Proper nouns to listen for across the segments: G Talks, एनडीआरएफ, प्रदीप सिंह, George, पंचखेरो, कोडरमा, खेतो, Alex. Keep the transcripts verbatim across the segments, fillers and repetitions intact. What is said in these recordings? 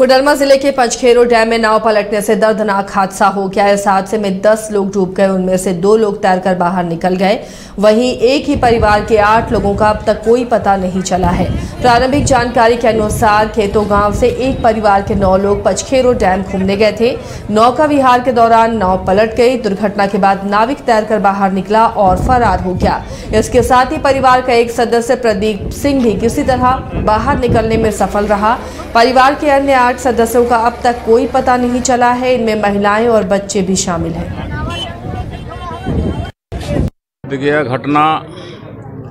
कोडरमा जिले के पंचखेरो डैम में नाव पलटने से दर्दनाक हादसा हो गया। इस हादसे में दस लोग डूब गए, उनमें से दो लोग तैरकर बाहर निकल गए। वहीं एक ही परिवार के आठ लोगों का अब तक कोई पता नहीं चला है। प्रारंभिक जानकारी के अनुसार खेतो गांव से एक परिवार के नौ लोग पंचखेरो डैम घूमने गए थे। नौका विहार के दौरान नाव पलट गई। दुर्घटना के बाद नाविक तैरकर बाहर निकला और फरार हो गया। इसके साथ ही परिवार का एक सदस्य प्रदीप सिंह भी किसी तरह बाहर निकलने में सफल रहा। परिवार के अन्य आठ सदस्यों का अब तक कोई पता नहीं चला है। इनमें महिलाएं और बच्चे भी शामिल हैं। देखिए, घटना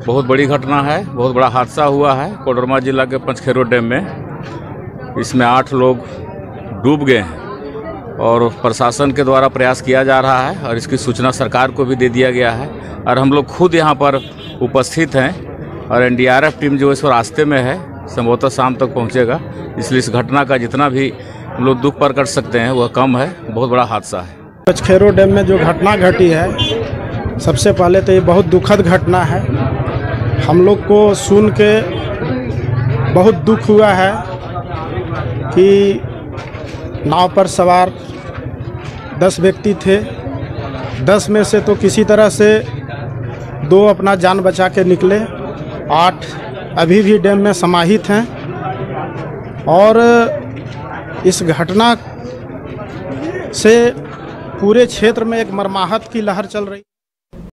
बहुत बड़ी घटना है, बहुत बड़ा हादसा हुआ है कोडरमा जिला के पंचखेरो डैम में। इसमें आठ लोग डूब गए हैं और प्रशासन के द्वारा प्रयास किया जा रहा है और इसकी सूचना सरकार को भी दे दिया गया है और हम लोग खुद यहाँ पर उपस्थित हैं और N D R F team जो इस रास्ते में है, संभवतः शाम तक पहुँचेगा। इसलिए इस घटना का जितना भी हम लोग दुख प्रकट सकते हैं वह कम है। बहुत बड़ा हादसा है। पंचखेरो डैम में जो घटना घटी है, सबसे पहले तो ये बहुत दुखद घटना है। हम लोग को सुन के बहुत दुख हुआ है कि नाव पर सवार दस व्यक्ति थे। दस में से तो किसी तरह से दो अपना जान बचा के निकले, आठ अभी भी डैम में समाहित हैं। और इस घटना से पूरे क्षेत्र में एक मर्माहत की लहर चल रही है।